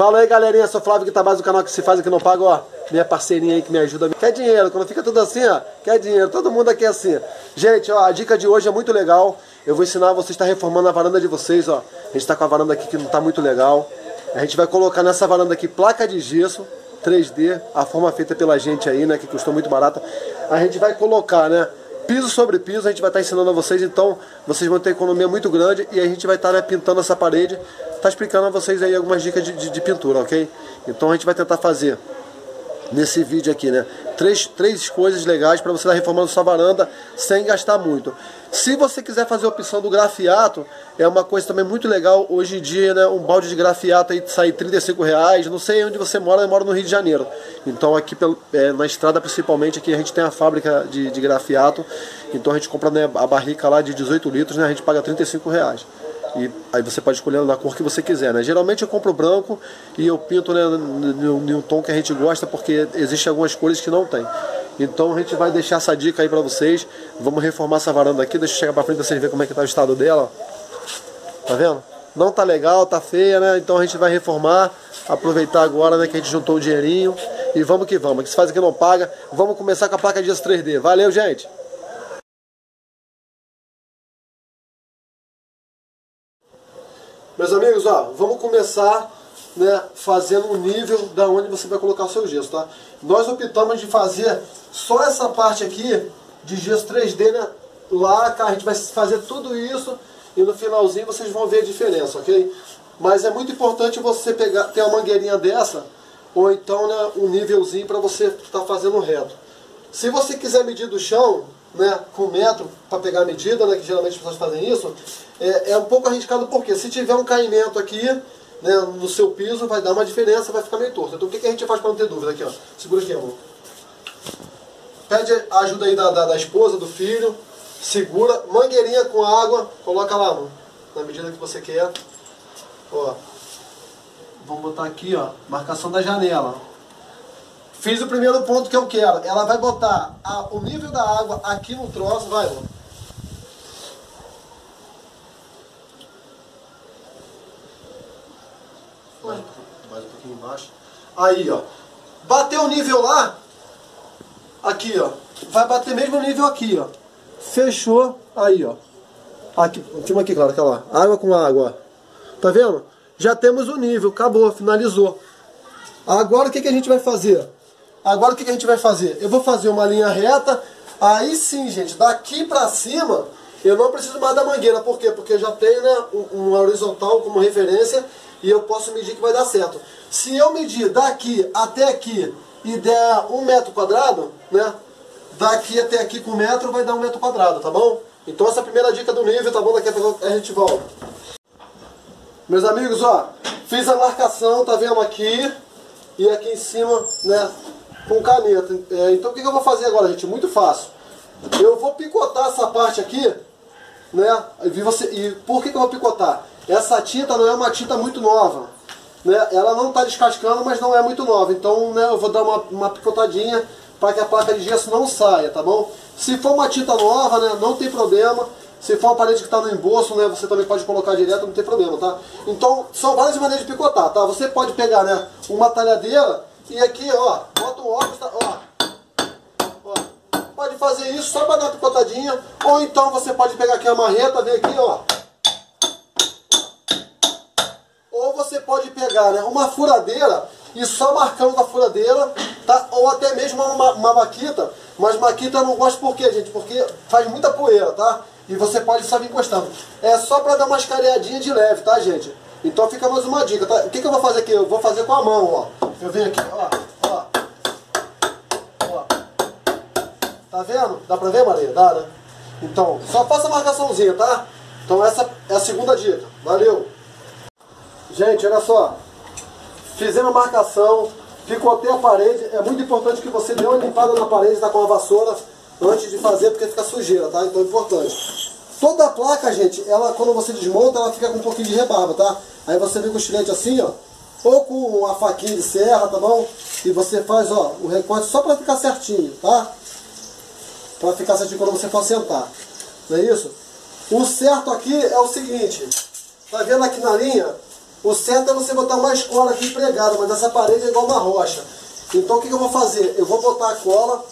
Fala aí, galerinha, sou Flávio Guitabás do canal Que Se Faz e Que Não Paga, ó. Minha parceirinha aí que me ajuda. Quer dinheiro, quando fica tudo assim, ó, quer dinheiro, todo mundo aqui é assim. Gente, ó, a dica de hoje é muito legal. Eu vou ensinar vocês a estar reformando a varanda de vocês, ó. A gente tá com a varanda aqui que não tá muito legal. A gente vai colocar nessa varanda aqui placa de gesso 3D, a forma feita pela gente aí, né, que custou muito barata. A gente vai colocar, né, piso sobre piso, a gente vai estar ensinando a vocês, então vocês vão ter economia muito grande e a gente vai estar, né, pintando essa parede, tá explicando a vocês aí algumas dicas de pintura, ok? Então a gente vai tentar fazer nesse vídeo aqui, né, três coisas legais para você estar reformando sua varanda sem gastar muito. Se você quiser fazer a opção do grafiato, é uma coisa também muito legal hoje em dia, né, um balde de grafiato aí sai R$35, não sei onde você mora, eu moro no Rio de Janeiro. Então aqui na estrada principalmente, aqui a gente tem a fábrica de grafiato, então a gente compra, né, a barrica lá de 18 litros, né, a gente paga R$35. E aí você pode escolher na cor que você quiser, né? Geralmente eu compro branco e eu pinto, né, em um tom que a gente gosta, porque existem algumas cores que não tem. Então a gente vai deixar essa dica aí pra vocês. Vamos reformar essa varanda aqui. Deixa eu chegar pra frente pra vocês verem como é que tá o estado dela. Tá vendo? Não tá legal, tá feia, né? Então a gente vai reformar. Aproveitar agora, né, que a gente juntou o dinheirinho. E vamos que vamos. Que se faz, que não paga. Vamos começar com a placa de gesso 3D. Valeu, gente! Meus amigos, ó, vamos começar, né, fazendo um nível da onde você vai colocar o seu gesso, tá? Nós optamos de fazer só essa parte aqui de gesso 3D, né? Lá, cara, a gente vai fazer tudo isso e no finalzinho vocês vão ver a diferença, ok? Mas é muito importante você pegar, ter uma mangueirinha dessa ou então, né, um nívelzinho para você estar fazendo reto. Se você quiser medir do chão, né, com metro, para pegar a medida, né, que geralmente as pessoas fazem isso, é um pouco arriscado, porque se tiver um caimento aqui, né, no seu piso, vai dar uma diferença, vai ficar meio torto. Então o que a gente faz para não ter dúvida? Aqui, ó, segura aqui, amor. Pede a ajuda aí da esposa, do filho, segura, mangueirinha com água, coloca lá, amor, na medida que você quer. Ó, vamos botar aqui, ó, marcação da janela. Fiz o primeiro ponto que eu quero. Ela vai botar o nível da água aqui no troço. Vai, ó. Mais um pouquinho embaixo. Aí, ó. Bateu o nível lá. Aqui, ó. Vai bater mesmo o nível aqui, ó. Fechou. Aí, ó. Aqui, filma aqui, claro, aquela lá. Água com água, ó. Tá vendo? Já temos o nível. Acabou, finalizou. Agora o que a gente vai fazer? Agora o que a gente vai fazer? Eu vou fazer uma linha reta, aí sim, gente, daqui pra cima eu não preciso mais da mangueira. Por quê? Porque eu já tenho, né, um horizontal como referência e eu posso medir que vai dar certo. Se eu medir daqui até aqui e der 1 metro quadrado, né, daqui até aqui com 1 metro vai dar 1 metro quadrado, tá bom? Então essa é a primeira dica do nível, tá bom? Daqui a pouco a gente volta. Meus amigos, ó, fiz a marcação, tá vendo aqui? E aqui em cima, né, com caneta. Então o que eu vou fazer agora, gente? Muito fácil. Eu vou picotar essa parte aqui, né? E por que eu vou picotar? Essa tinta não é uma tinta muito nova, né? Ela não está descascando, mas não é muito nova. Então, né, eu vou dar uma picotadinha para que a placa de gesso não saia, tá bom? Se for uma tinta nova, né, não tem problema. Se for uma parede que está no embolso, né, você também pode colocar direto, não tem problema, tá? Então, são várias maneiras de picotar, tá? Você pode pegar, né, uma talhadeira e aqui, ó, bota um óculos, tá? Ó. Pode fazer isso só para dar uma picotadinha, ou então você pode pegar aqui a marreta, vem aqui, ó. Ou você pode pegar, né, uma furadeira e só marcando com a furadeira, tá? Ou até mesmo uma maquita, mas maquita eu não gosto por quê, gente? Porque faz muita poeira, tá? E você pode só vir encostando. É só para dar uma escareadinha de leve, tá, gente? Então fica mais uma dica, tá? O que eu vou fazer aqui? Eu vou fazer com a mão, ó. Eu venho aqui, ó. Tá vendo? Dá pra ver, Maria? Dá, né? Então, só faça a marcaçãozinha, tá? Então essa é a segunda dica. Valeu! Gente, olha só. Fizemos a marcação, picotei a parede. É muito importante que você dê uma limpada na parede, tá, com a vassoura, antes de fazer, porque fica sujeira, tá? Então é importante. Toda a placa, gente, ela, quando você desmonta, ela fica com um pouquinho de rebarba, tá? Aí você vem com o estilete assim, ó, ou com a faquinha de serra, tá bom? E você faz, ó, o recorte só pra ficar certinho, tá? Pra ficar certinho quando você for sentar. Não é isso? O certo aqui é o seguinte, tá vendo aqui na linha? O certo é você botar mais cola aqui pregada, mas essa parede é igual uma rocha. Então o que eu vou fazer? Eu vou botar a cola,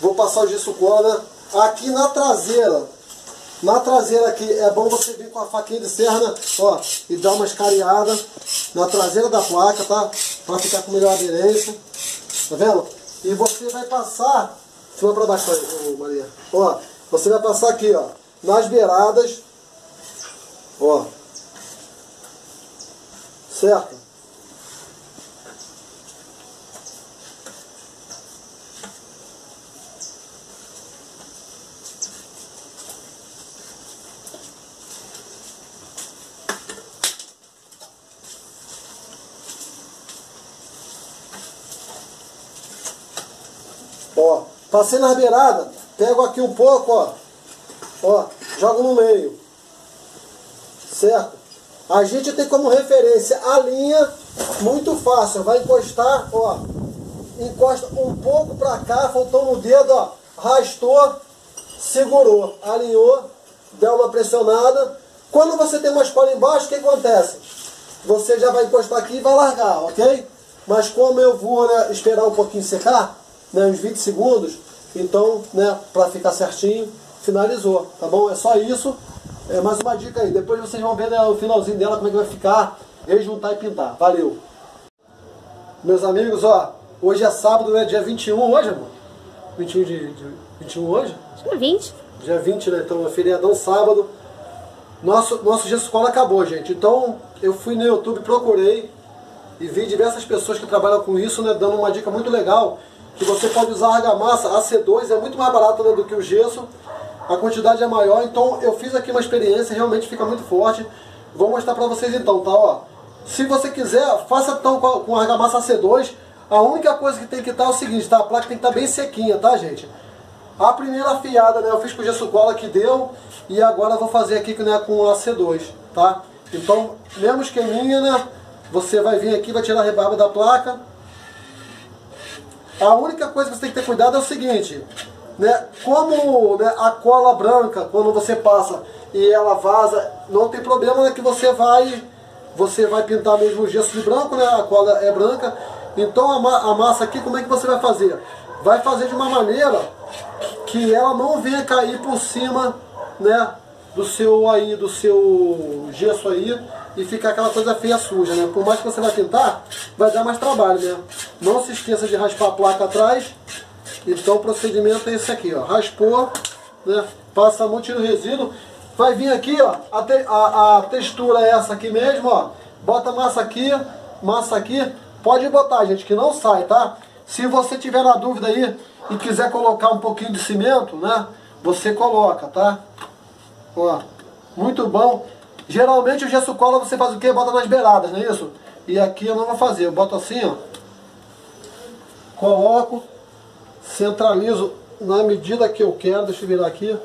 vou passar o gesso cola, né? Aqui na traseira. Na traseira aqui, é bom você vir com a faquinha de serra, ó, e dar uma escariada na traseira da placa, tá? Pra ficar com melhor aderência. Tá vendo? E você vai passar, deixa eu pra baixo, Maria. Ó, você vai passar aqui, ó, nas beiradas, ó. Certo? Ó, passei na beirada, pego aqui um pouco, ó, jogo no meio, certo? A gente tem como referência a linha, muito fácil, vai encostar, ó, encosta um pouco pra cá, faltou no dedo, ó, arrastou, segurou, alinhou, deu uma pressionada. Quando você tem uma escola embaixo, o que acontece? Você já vai encostar aqui e vai largar, ok? Mas como eu vou, né, esperar um pouquinho secar, né, uns 20 segundos, então, né, para ficar certinho, finalizou, tá bom? É só isso, é mais uma dica aí, depois vocês vão ver, né, o finalzinho dela, como é que vai ficar, rejuntar e pintar, valeu! Meus amigos, ó, hoje é sábado, né, dia 21 hoje, amor? 21 hoje? Acho que é 20. Dia 20, né, então é feriadão, sábado, nosso gesso cola acabou, gente, então eu fui no YouTube, procurei e vi diversas pessoas que trabalham com isso, né, dando uma dica muito legal, que você pode usar argamassa AC2, é muito mais barato, né, do que o gesso, a quantidade é maior, então eu fiz aqui uma experiência, realmente fica muito forte, vou mostrar pra vocês então, tá, ó. Se você quiser, faça então com argamassa AC2, a única coisa que tem que estar é o seguinte, tá, a placa tem que estar bem sequinha, tá, gente? A primeira afiada, né, eu fiz com o gesso cola que deu, e agora eu vou fazer aqui, né, com AC2, tá? Então, mesmo esqueminha, né, você vai vir aqui, vai tirar a rebarba da placa. A única coisa que você tem que ter cuidado é o seguinte, né, como, né, a cola branca, quando você passa e ela vaza, não tem problema, né, que você vai pintar mesmo o gesso de branco, né, a cola é branca, então a massa aqui, como é que você vai fazer? Vai fazer de uma maneira que ela não venha cair por cima, né, do seu gesso aí, e ficar aquela coisa feia, suja, né? Por mais que você vai pintar, vai dar mais trabalho, né? Não se esqueça de raspar a placa atrás. Então o procedimento é esse aqui, ó. Raspou, né? Passa a mão, tira o resíduo. Vai vir aqui, ó. A textura é essa aqui mesmo, ó. Bota massa aqui, massa aqui. Pode botar, gente, que não sai, tá? Se você tiver na dúvida aí e quiser colocar um pouquinho de cimento, né? Você coloca, tá? Ó, muito bom. Geralmente o gesso cola você faz o que? Bota nas beiradas, não é isso? E aqui eu não vou fazer, eu boto assim, ó. Coloco, centralizo na medida que eu quero, deixa eu virar aqui.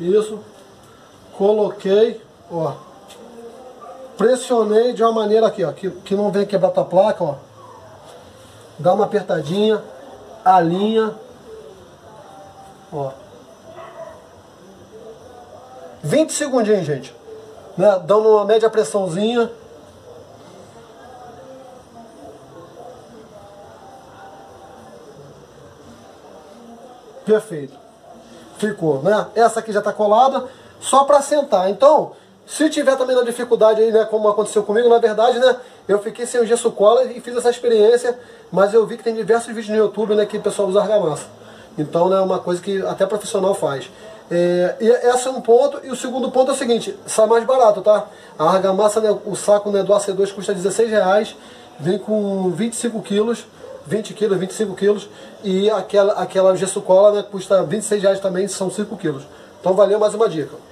Isso. Coloquei, ó. Pressionei de uma maneira aqui, ó, que não venha quebrar tua placa, ó. Dá uma apertadinha, alinha, ó. 20 segundinhos, gente, né? Dando uma média pressãozinha. Perfeito. Ficou, né? Essa aqui já tá colada, só pra sentar. Então, se tiver também na dificuldade aí, né, como aconteceu comigo, na verdade, né, eu fiquei sem o gesso cola e fiz essa experiência, mas eu vi que tem diversos vídeos no YouTube, né, que o pessoal usa argamassa. Então, né, é uma coisa que até profissional faz. E esse é um ponto, e o segundo ponto é o seguinte, sai mais barato, tá? A argamassa, né, o saco, né, do AC2 custa R$16, vem com 25 quilos, 20 quilos, 25 quilos, e aquela gesso cola, né, custa R$26 também, são 5 quilos. Então valeu mais uma dica.